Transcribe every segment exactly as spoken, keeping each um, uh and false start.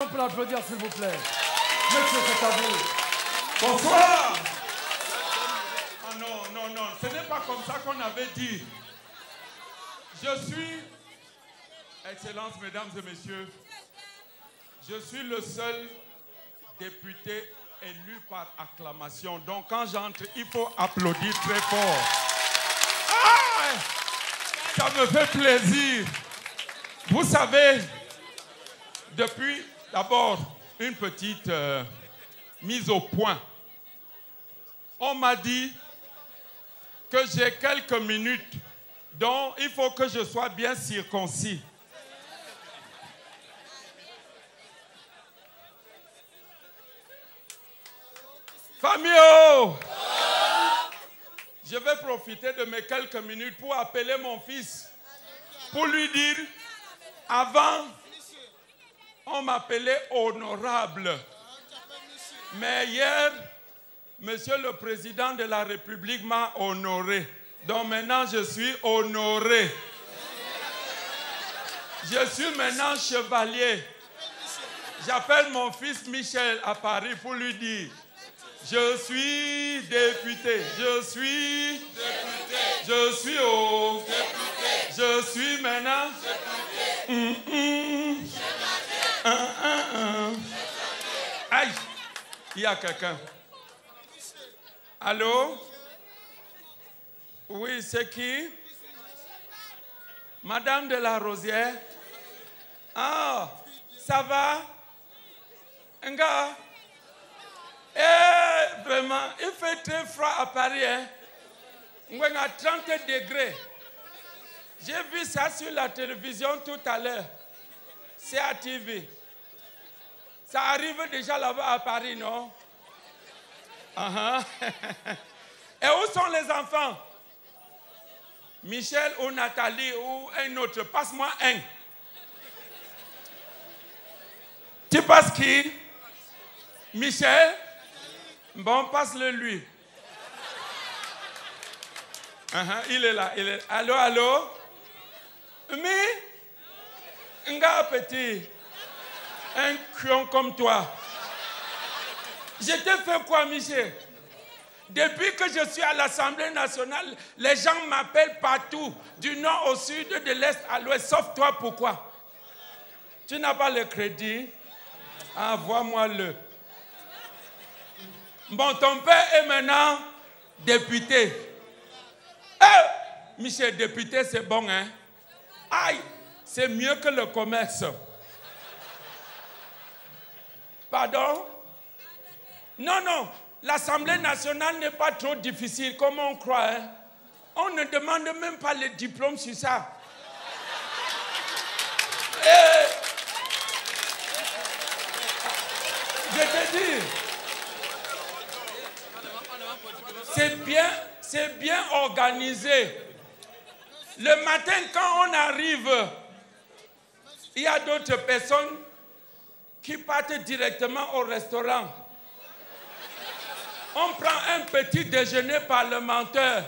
On peut l'applaudir s'il vous plaît. Monsieur, c'est à vous. Bonsoir. Ah non, non, non, ce n'est pas comme ça qu'on avait dit. Je suis, Excellences, mesdames et messieurs, je suis le seul député élu par acclamation. Donc quand j'entre, il faut applaudir très fort. Ah, ça me fait plaisir. Vous savez, depuis... D'abord, une petite euh, mise au point. On m'a dit que j'ai quelques minutes, donc il faut que je sois bien circoncis. Famio, je vais profiter de mes quelques minutes pour appeler mon fils, pour lui dire, avant... On m'appelait honorable. Mais hier, Monsieur le Président de la République m'a honoré. Donc maintenant, je suis honoré. Je suis maintenant chevalier. J'appelle mon fils Michel à Paris pour lui dire, je suis député, je suis député, je suis au député, je suis maintenant député. Un, un, un. Aïe, il y a quelqu'un. Allô? Oui, c'est qui? Madame de la Rosière? Ah, ça va? Un gars? Eh, vraiment, il fait très froid à Paris, hein? On est à trente degrés. J'ai vu ça sur la télévision tout à l'heure. C'est à T V. Ça arrive déjà là-bas à Paris, non? Uh-huh. Et où sont les enfants? Michel ou Nathalie ou un autre? Passe-moi un. Tu passes qui? Michel? Bon, passe-le lui. Uh-huh. Il est là, il est là. Allô, allô? Mais... Un gars petit, un crayon comme toi. Je t'ai fait quoi, Michel? Depuis que je suis à l'Assemblée nationale, les gens m'appellent partout, du nord au sud, de l'est à l'ouest, sauf toi, pourquoi? Tu n'as pas le crédit? Envoie-moi-le. Bon, ton père est maintenant député. Eh, Michel, député, c'est bon, hein? Aïe! C'est mieux que le commerce. Pardon? Non, non, l'Assemblée nationale n'est pas trop difficile, comme on croit. Hein? On ne demande même pas les diplômes sur ça. Et... Je te dis, c'est bien, c'est bien organisé. Le matin, quand on arrive... Il y a d'autres personnes qui partent directement au restaurant. On prend un petit déjeuner parlementaire.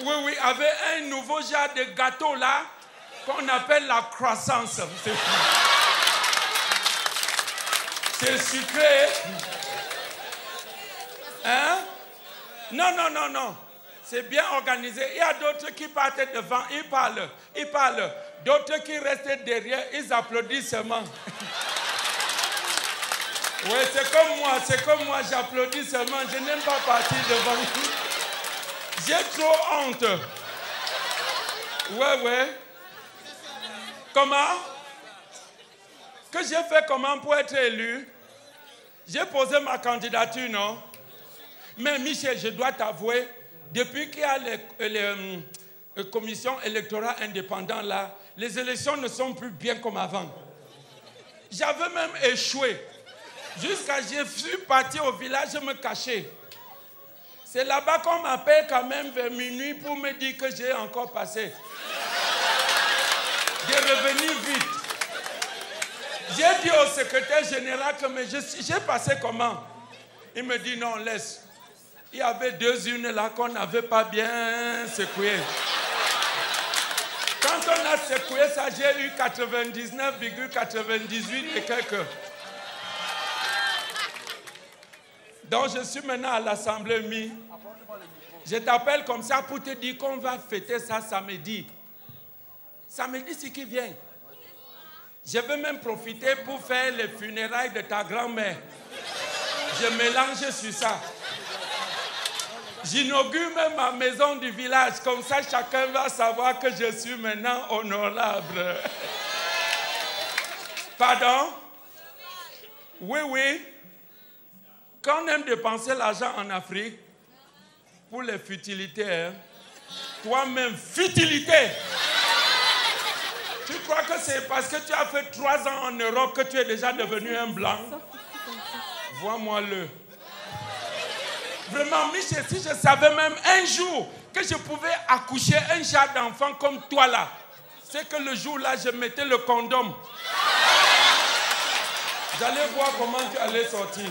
Oui, oui, avec un nouveau genre de gâteau là, qu'on appelle la croissance. C'est sucré. Hein? Non, non, non, non. C'est bien organisé. Il y a d'autres qui partent devant, ils parlent, ils parlent. D'autres qui restent derrière, ils applaudissent seulement. Oui, c'est comme moi, c'est comme moi, j'applaudis seulement. Je n'aime pas partir devant vous. J'ai trop honte. Ouais, ouais. Comment? Que j'ai fait comment pour être élu? J'ai posé ma candidature, non? Mais Michel, je dois t'avouer, depuis qu'il y a les... les commission électorale indépendante là, les élections ne sont plus bien comme avant. J'avais même échoué. Jusqu'à je suis parti au village me cacher. C'est là-bas qu'on m'appelle quand même vers minuit pour me dire que j'ai encore passé. J'ai revenu vite. J'ai dit au secrétaire général que mais j'ai passé comment? Il me dit non, laisse. Il y avait deux urnes là qu'on n'avait pas bien secouées. Quand on a secoué ça, j'ai eu quatre-vingt-dix-neuf virgule quatre-vingt-dix-huit et quelques. Donc je suis maintenant à l'Assemblée Mi. Je t'appelle comme ça pour te dire qu'on va fêter ça samedi. Samedi, c'est qui vient. Je veux même profiter pour faire les funérailles de ta grand-mère. Je mélange sur ça. J'inaugure même ma maison du village. Comme ça, chacun va savoir que je suis maintenant honorable. Pardon? Oui, oui. Quand on aime dépenser l'argent en Afrique, pour les futilités, hein? Toi-même, futilité! Tu crois que c'est parce que tu as fait trois ans en Europe que tu es déjà devenu un blanc? Vois-moi-le. Vraiment, Michel, si je savais même un jour que je pouvais accoucher un chat d'enfant comme toi là, c'est que le jour-là, je mettais le condom. J'allais voir comment tu allais sortir.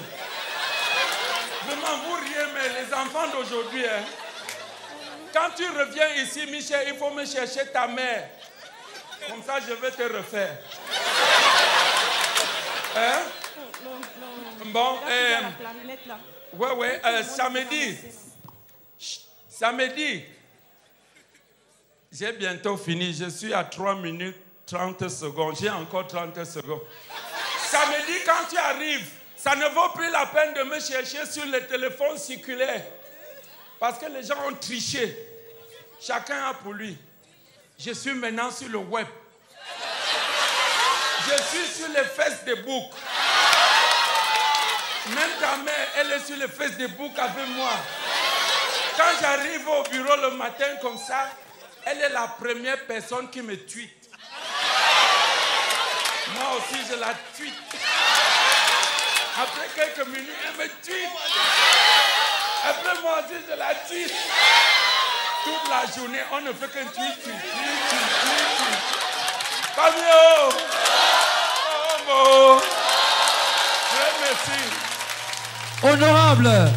Vraiment, vous riez, mais les enfants d'aujourd'hui, hein, quand tu reviens ici, Michel, il faut me chercher ta mère. Comme ça, je vais te refaire. Hein? Bon, euh, ouais, ouais, euh, samedi, samedi, j'ai bientôt fini, je suis à trois minutes trente secondes, j'ai encore trente secondes. Samedi, quand tu arrives, ça ne vaut plus la peine de me chercher sur le téléphone circulaire, parce que les gens ont triché, chacun a pour lui. Je suis maintenant sur le web, je suis sur les Facebook. Même ta mère, elle est sur le Facebook avec moi. Quand j'arrive au bureau le matin comme ça, elle est la première personne qui me tweet. Moi aussi, je la tweet. Après quelques minutes, elle me tweet. Après moi aussi, je la tweet. Toute la journée, on ne fait qu'un tweet, tweet, tweet, tweet, tweet. Pamio! Oh, bon. Très merci. Honorable.